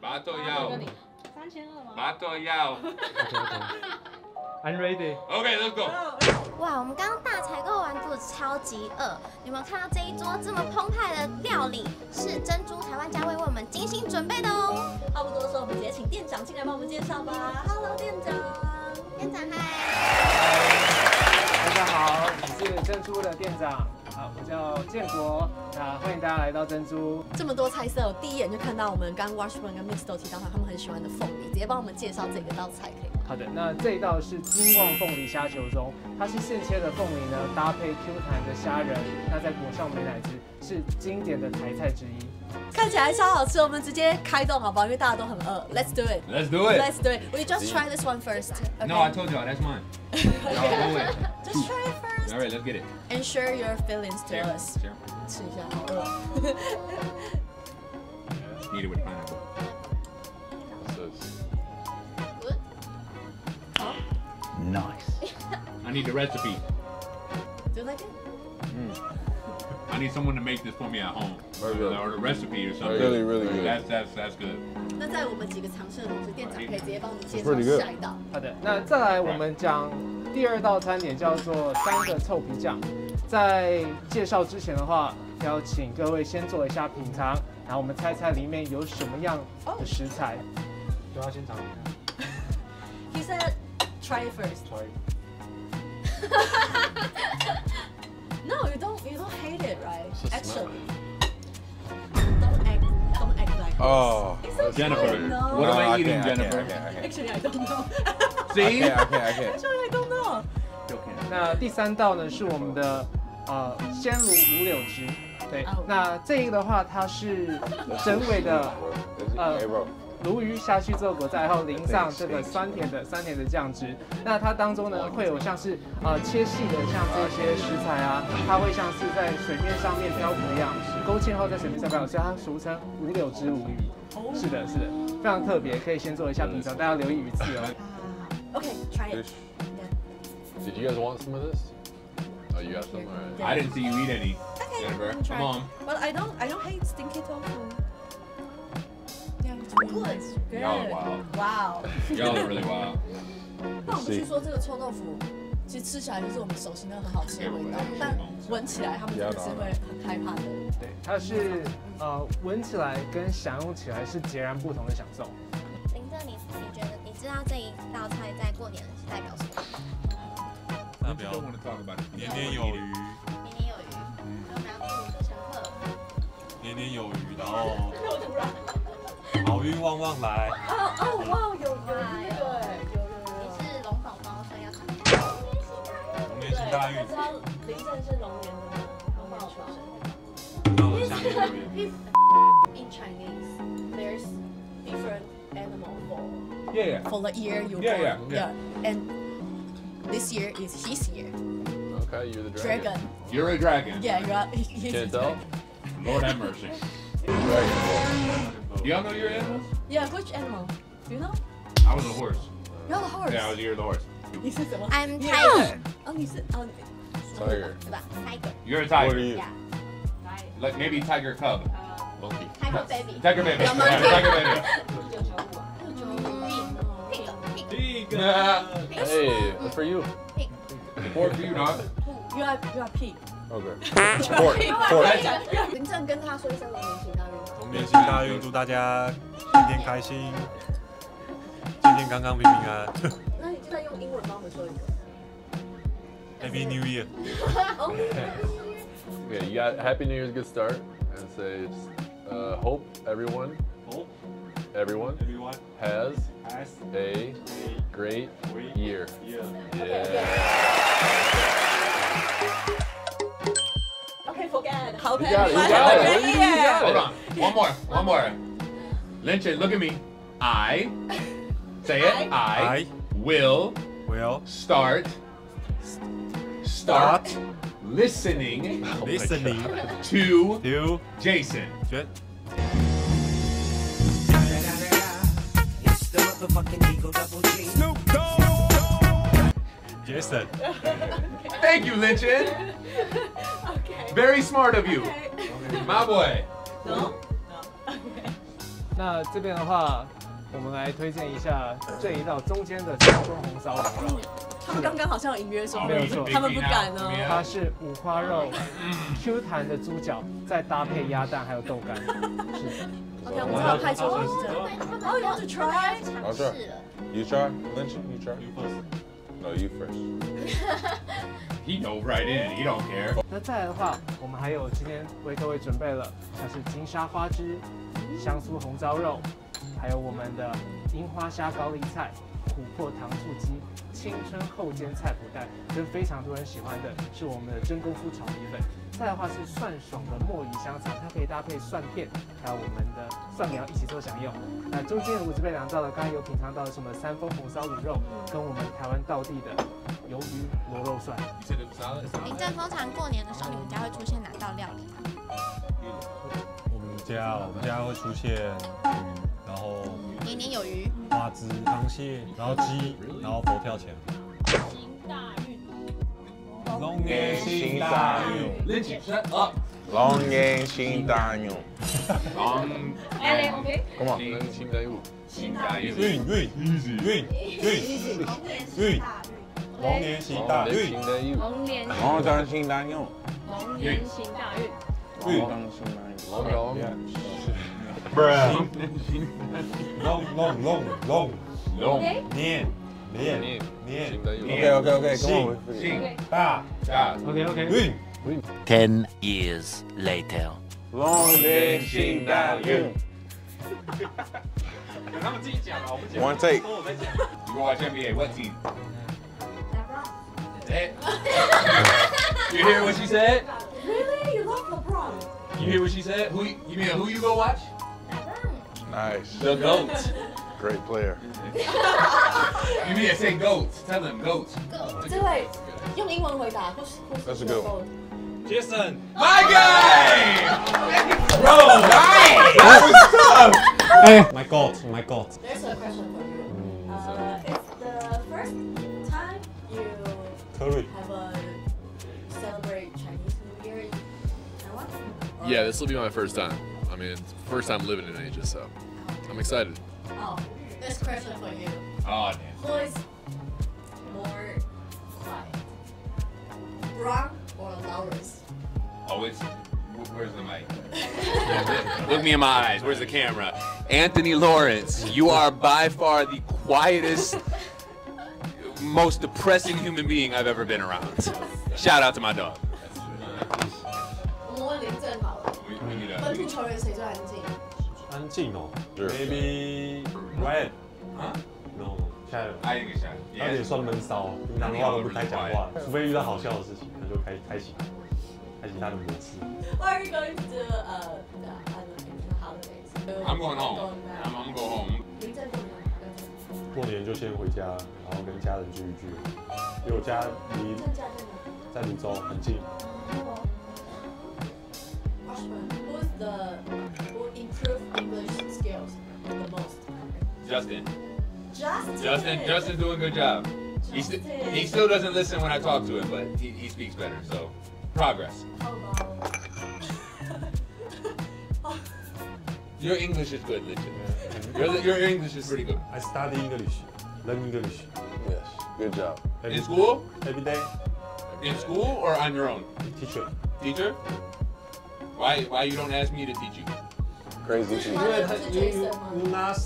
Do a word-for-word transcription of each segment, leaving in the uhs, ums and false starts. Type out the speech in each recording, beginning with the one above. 麻豆药，三千二吗？麻豆药。I'm ready. Okay, let's go. 哇，我们刚刚大采购完，肚子超级饿。你们看到这一桌这么澎湃的料理，是珍珠台湾家为我们精心准备的哦。话不多说，我们直接请店长进来帮我们介绍吧。Hello， 店长。店长嗨。大家好，我是珍珠的店长。 啊，我叫建国，那欢迎大家来到珍珠。这么多菜色，我第一眼就看到我们刚 Washburn 跟 Mix 都提到他们很喜欢的凤梨，直接帮我们介绍这个道菜可以吗？好的，那这一道是金旺凤梨虾球盅，它是现切的凤梨呢，搭配 Q 弹的虾仁，那再裹上美乃滋，是经典的台菜之一。看起来超好吃，我们直接开动好不好？因为大家都很饿。Let's do it. Let's do it. Let's do it. We just try this one first. No, I told you that's mine. Just try it first. All right, let's get it. And share your feelings to share, us. Share. Eat it with pineapple. Good. Huh? Nice. I need the recipe. Do you like it? Mm. I need someone to make this for me at home. Very good. Or the recipe or something. Really, really good. That's that's that's good. 那在我们几个尝试的同时，店长可以直接帮我们介绍下一道。好的，那再来我们讲。 第二道餐点叫做三个臭皮匠，在介绍之前的话，要请各位先做一下品尝，然后我们猜猜里面有什么样的食材。就要先尝一下。He said, "Try it first." Try. No, you don't. You don't hate it, right? Actually, don't act. Don't act like this. Oh, Jennifer, what am I eating, Jennifer? Actually, I don't know. See? Okay, okay, okay. Actually, I don't know. 那第三道呢是我们的呃鲜乳五柳汁，对，那这个的话它是整尾的呃鲈鱼下去之后裹在，然后淋上这个酸甜的酸甜的酱汁。那它当中呢会有像是呃切细的像这些食材啊，它会像是在水面上面漂浮一样，勾芡后在水面上漂浮，所以它俗称五柳汁鲈鱼。是的，是的，非常特别，可以先做一下品尝，大家留意鱼刺哦。Okay, try it. Did you guys want some of this? Oh, you got some. Right. I didn't see you eat any. Okay, Jennifer. I'm Come on. Well, I don't. I don't hate stinky tofu. Yeah, it's good. Good. Y'all are wild. Wow. Y'all are really wild. 那我们去说这个臭豆腐，其实吃起来就是我们熟悉那很好吃的味道，但闻起来他们真的是会很害怕的。对，它是呃闻起来跟享用起来是截然不同的享受。林哥，你你觉得你知道这一道菜在过年是代表什么？ I don't want to talk about it. 年年有余，年年有余，然后我们要祝我们的乘客年年有余，然后好运旺旺来。哦哦哇，有有那个有有有。你是龙宝宝，所以要常年龙年行大运。你知道林正是龙年的吗？龙宝宝。那我下面留言。In Chinese, there's different animal for yeah yeah for the year you born yeah yeah and This year is his year. Okay, you're the dragon. Dragon. You're a dragon. Yeah, you're a dragon. Can't tell? Lord have mercy. Do y'all know your animals? Yeah, which animal? Do you know? I was a horse. You're the horse? Yeah, I was the year of the horse. I'm tiger. Oh, you said... Tiger. Tiger. You're a tiger. Yeah. Like maybe tiger cub. Monkey. Tiger baby. Tiger baby. Tiger baby. Tiger. Hey, that's for you. Pig. Pork for you, dog. You are, you are pig. Okay. Pork. Pork. 林正跟他说一声龙年行大运。龙年行大运，祝大家今天开心，健健康康，平平安安。那你再用英文帮我们说一个。Happy New Year. Okay, you got Happy New Year's good start, and say uh, hope everyone. Hope. Everyone, Everyone has, has a, a great, great year. year. Yeah. yeah. Okay, forget. Hope everyone has a great year. Hold on. One more. One more. Lynch, look at me. I, say it, I, I, I will, will start, start, start listening, listening to, to Jason. Shit. Snoop Dogg! Jason. Thank you, Lynchin. Okay. Very smart of you. Okay. My boy. No? No. Okay. 那这边的话，我们来推荐一下这一道中间的长春红烧牛肉。他们刚刚好像有隐约说，没有错，他们不敢呢。它是五花肉 ，Q 弹的猪脚，再搭配鸭蛋还有豆干。是。OK， 我们要拍出来是这样。Oh, you have to try. I'll try. You try. Lynch, you try. You first. No, you first. He dove right in. He don't care. 那再来的话，我们还有今天为各位准备了，像是金沙花枝、香酥红烧肉，还有我们的樱花虾高丽菜、琥珀糖醋鸡、青春厚煎菜脯蛋，跟非常多人喜欢的是我们的真功夫炒米粉。再来的话是蒜爽的墨鱼香肠，它可以搭配蒜片，还有我们的蒜苗一起做享用。那中间我这边两道了，刚才有品尝到了什么三丰红烧卤肉，跟我们台湾道地的。 鱿鱼螺肉蒜。林正通常过年的时候，你们家会出现哪道料理？我们家，我们家会出现鱼，然后年年有余，花枝、螃蟹，然后鸡，然后佛跳墙。行大运，龙年行大运 ，Let's set up。龙年行大运，龙。哎，来 ，OK。干嘛？行大运，行大运，运运运运运运。 龙年行大运，龙年行大运，龙年行大运，龙年行大运，龙龙龙龙龙龙年年年 ，OK OK OK， 行行大大 ，OK OK， 运 ，Ten years later， 龙年行大运。 他们自己讲啊，我们讲。One take。如果我先比 ，What team？ You hear what she said? Really? You love LeBron. You hear what she said? Who you mean? Who you go watch? Nice. The goat. Great player. You mean say goats? Tell them goats. Goats. Do it. 用英文回答。That's a good one. Jason. My guy. Bro, nice. That was tough. Hey. My goat. My goat. There's a question for you. Uh, it's the first time you. Totally. Have a celebrate Chinese New Year in Taiwan? Yeah, this will be my first time. I mean, it's the first time living in Asia, so I'm excited. Oh, this question for you. Oh, damn. Who is more quiet? LeBron or Lawrence? Oh, it's. Where's the mic? Look me in my eyes. Where's the camera? Anthony Lawrence, you are by far the quietest. Most depressing human being I've ever been around. Shout out to my dog. Maybe Ryan. Huh? No. Shadow. I think it's Shadow. Yeah. 而且算闷骚，平常的话都不太讲话，除非遇到好笑的事情，他就开开启开启他的模式。What are you going to do? Uh, the holidays. I'm going home. I'm going to go home. 过年就先回家，然后跟家人聚一聚，因为我家离在泸州很近。Who's the who improved English skills the most? Justin. Justin. Justin. Justin doing a good job. He still he still doesn't listen when I talk to him, but he he speaks better. So progress. Your English is good, legit. Your, your English is pretty good. I study English. Learn English. Yes. Good job. Every, in school? Every day. In school or on your own? Teacher. Teacher? Why why you don't ask me to teach you? Crazy teacher. You, you, not,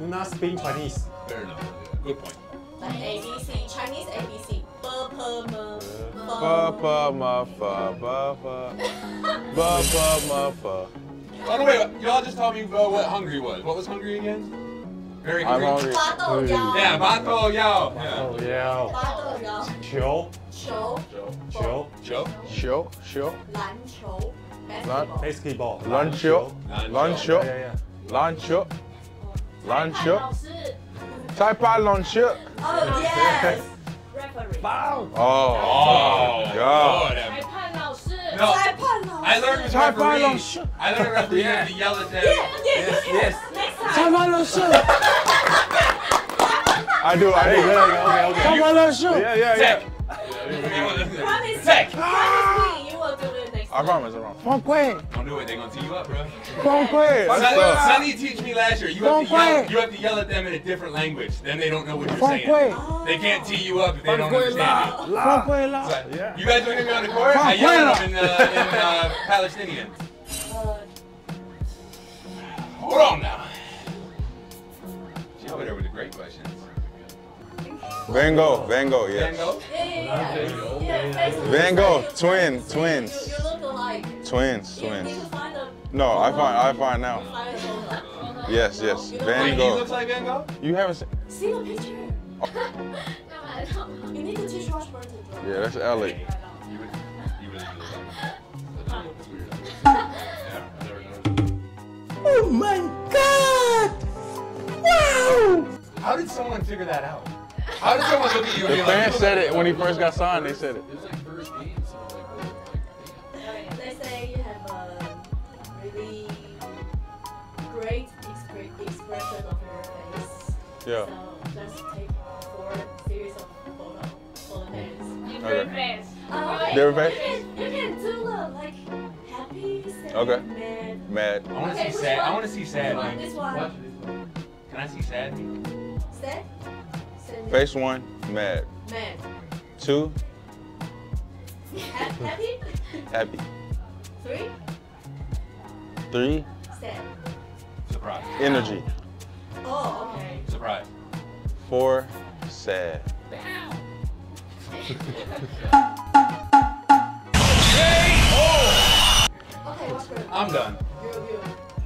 you not speak Chinese. Fair enough. Good point. Like A B C. Chinese A B C. Ba pa ma fa. Ba pa ma fa. Ba pa. Ba pa ma fa. Oh no wait, y'all just told me uh, what hungry was. What was hungry again? Very hungry. I'm hungry. Ba yao. Yeah, ba yao. Ba yao. Ba yao. Qiu. Qiu. Qiu. Qiu. Qiu. Qiu. Lan qiu. Basketball. Lan qiu. Lan qiu. Lan qiu. Lan qiu. Tai pa lan qiu. Oh yes. Referee. Wow. Oh. Oh God. No, I learned with referees. I learned referees to yell at them. Yes, yes. I do, I do. Okay, okay. Yeah, yeah, yeah. Tech. Promise me you will do it next I promise, I promise. Don't quit. Don't do it, they gonna tee you up, bro. Don't quit. Sonny teach me last year, you have, to yell, you have to yell at them in a different language, then they don't know what you're don't saying. Quit. They can't tee you up if they don't, don't understand you. Don't quit, la. So, yeah. You guys don't hear me on the court? Don't I yell at them in, uh, in uh, Palestinian. Hold on now. She's over there with the great questions. Van Gogh, Van Gogh, yeah. Van Gogh? Yeah, yeah, yeah. yeah. Van Gogh, twin, twins. You look alike. Twins, twins. No, I find, I find now. Yes, yes, Van Gogh. Wait, he looks like Van Gogh? You haven't seen? See the picture. You need to teach Josh Burton. Yeah, that's L A. You really oh my God! Wow! How did someone figure that out? How did someone look at you? The fans said it when he first got signed. They said it. It was like first game, so like, like they say you have a really great expression of your face. Yeah. So just take four series of photos. Photo days. Different face. Different face. You can do the like happy, sad, okay. Mad. Mad. I want to okay, see sad. One? I want to see sad. This one. This one. Can I see sad? Sad. Face one, mad. Mad. Two. Happy. Happy. Three. Three. Sad. Surprise. Energy. Oh, okay. Surprise. Four. Sad. Wow. K O. Okay, what's good? I'm done. You're, you're.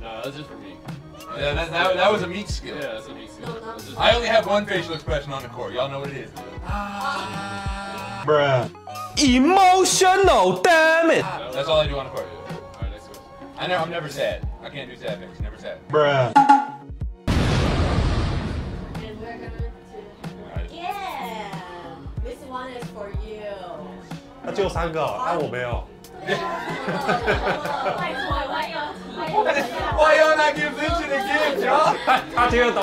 No, that's just for me. Yeah, that, that, that was a meat skill. Yeah, that's a meat skill. No, no. I only have one facial expression on the court. Y'all know what it is. Ah. Bruh. Emotional, damn it. That's all I do on the court. All right, next question. I know I'm never sad. I can't do sad things. Never sad. Bruh. And we're gonna do. Yeah. This one is for you. That's just three. That's me. Why y'all not give Lynch it again, y'all?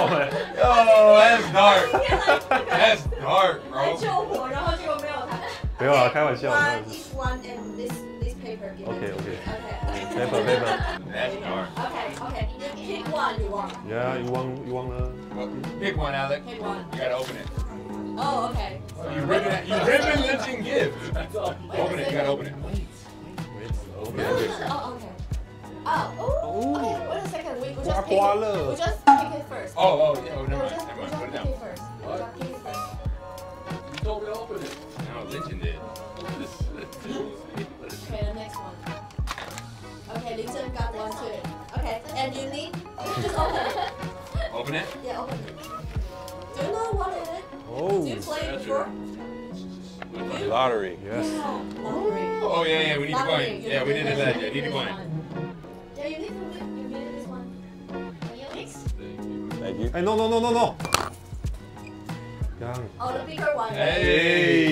Oh, that's dark. That's dark, bro. One each one and this, this paper. Okay, okay. Okay. Paper, paper. That's dark. Okay, okay. Pick one you want. Yeah, you want, you want a... Well, pick one, Alec. Pick one. You gotta open it. Oh, okay. So you ribbon, you ribbon, Lynch and give. Open it, you gotta open it. Yeah, oh, okay. Oh, oh, okay. Wait a second. We, we just pick it. We just pick it first. Oh, oh, yeah. Oh, never mind. Never mind. Put it down. We just pick it first. You told me to open it. No, Lynch did. Okay, the next one. Okay, Lynch got one too. Okay, and you need just open it. Open it? Yeah, open it. Do you know what it is? Oh. Do you play before? Lottery. Lottery, yes. Yeah, lottery. Oh, yeah, yeah, we need lottery. To coin. Yeah, we didn't that. Yeah, need to coin. Yeah, you need to win. You need this one. Thank you. Hey, no, no, no, no, no. Oh, the bigger one. Hey. Hey.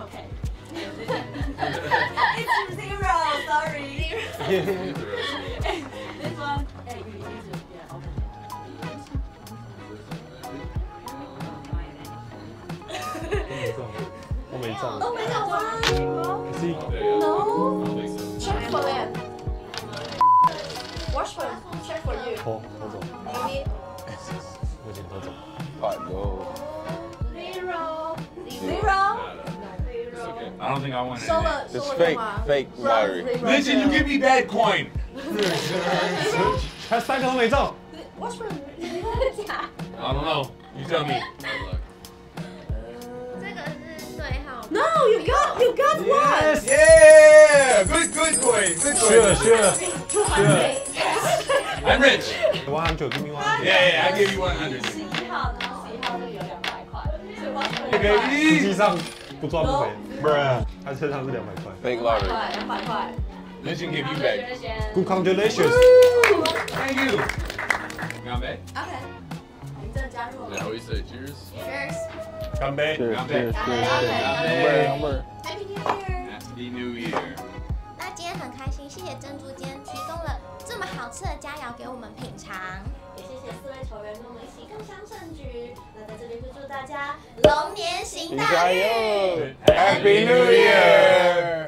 Okay. It's zero, sorry. Zero. This one. Hey, we need to. Yeah, okay. Oh my God! Oh my God! Is he? No. Check for them. Watch for them. Check for you. Oh, hold on. Maybe. Wait, hold on. Five go. Zero. Zero. Zero. Okay. I don't think I want it. It's, it's fake, fake lottery. Listen, you give me bad coin. That's five hundred dollars. Watch for them. I don't know. You tell me. No, you got, you got yes. One! Yeah! Good, good coin! Good coin! Sure, sure! Sure! Yes. I'm rich! one hundred, give me one hundred. Yeah, yeah, I'll give you one hundred. See how, see how you get two hundred. Baby! Bruh. Fake lottery. Let you give you back. Congratulations! Woo. Thank you! Okay. Now we say cheers. Cheers! Ganbei. Cheers, cheers, cheers, cheers. Happy New Year. Happy New Year. 那今天很开心，谢谢珍珠今天提供了这么好吃的佳肴给我们品尝，也谢谢。的四位球员跟我们一起共襄盛举。那在这里就祝大家龙年行大运 ，Happy New Year！